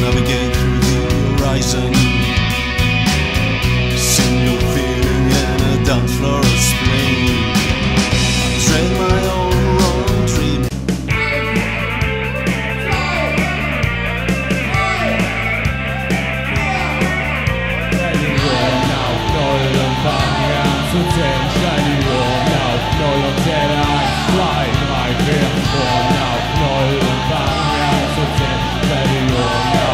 Navigate through the horizon, single feeling and a dance floor of spring. I train my own wrong dream. Shining warm now, no long time I'm so dead. Shining warm now, no long dead I fly my fear. Warm now, no long time I'm so dead. Very warm now.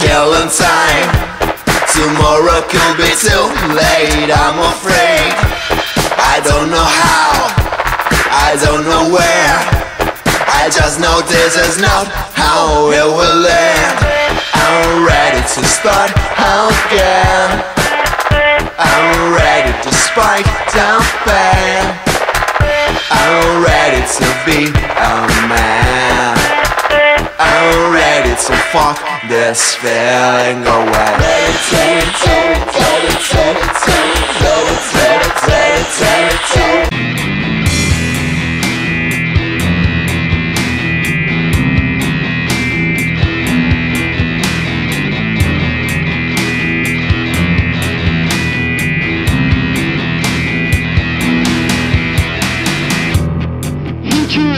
Killing time. Tomorrow could be too late. I'm afraid. I don't know how. I don't know where. I just know this is not how it will end. I'm ready to start again. I'm ready to spike down pain. I'm ready to be a man. I'm ready to fuck this feeling away. Into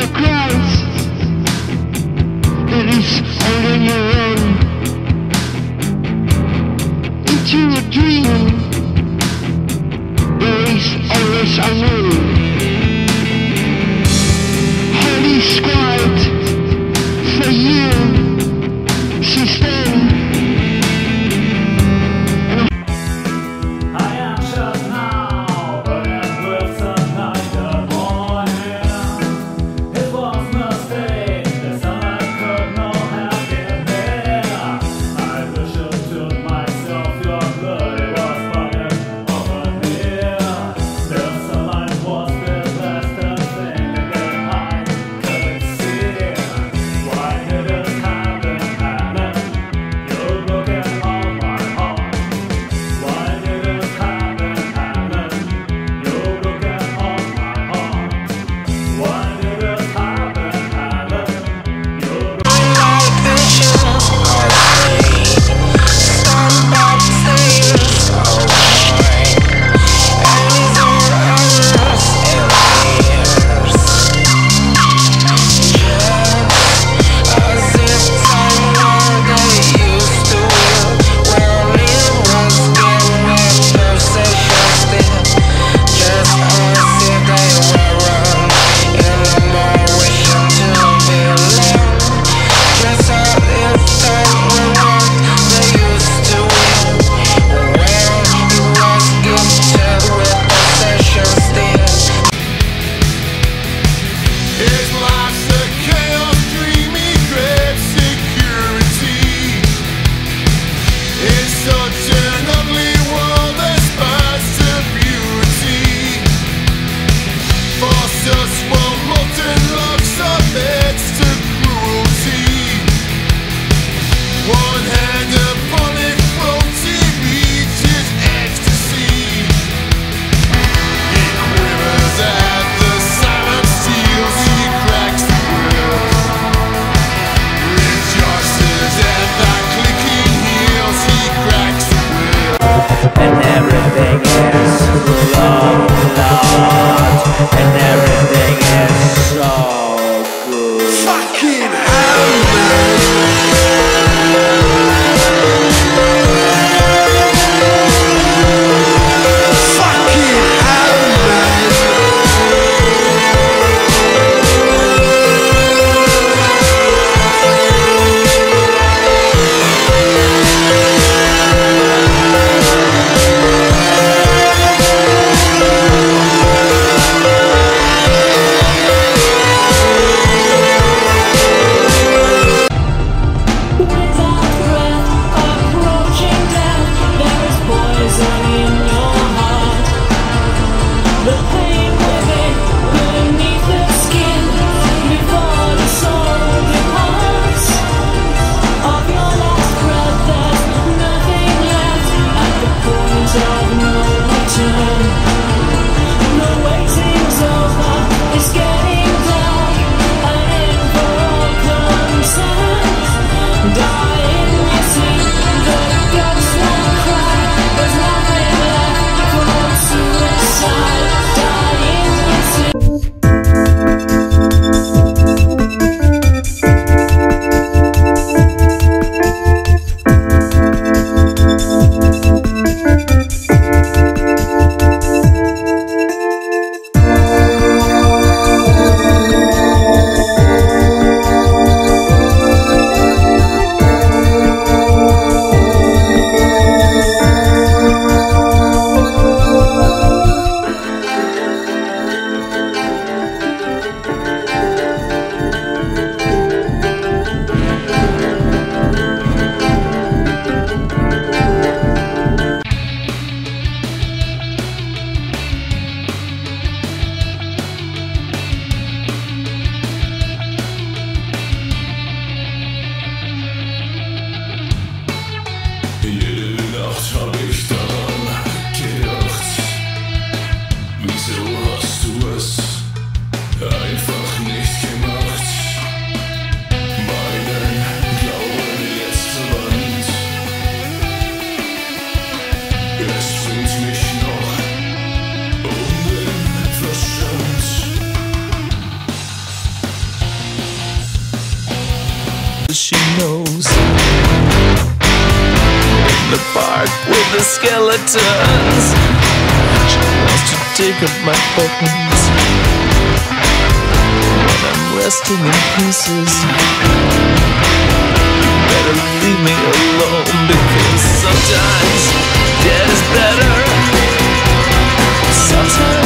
a crowd. It is on into a dream. There is always a moon. Holy squad for you, sister. Alive. that she knows. In the park with the skeletons, she wants to take up my buttons when I'm resting in pieces. You better leave me alone, because sometimes dead is better. Sometimes